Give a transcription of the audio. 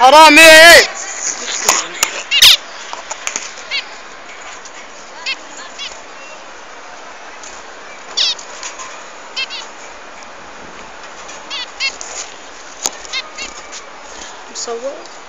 حرامي. مصور.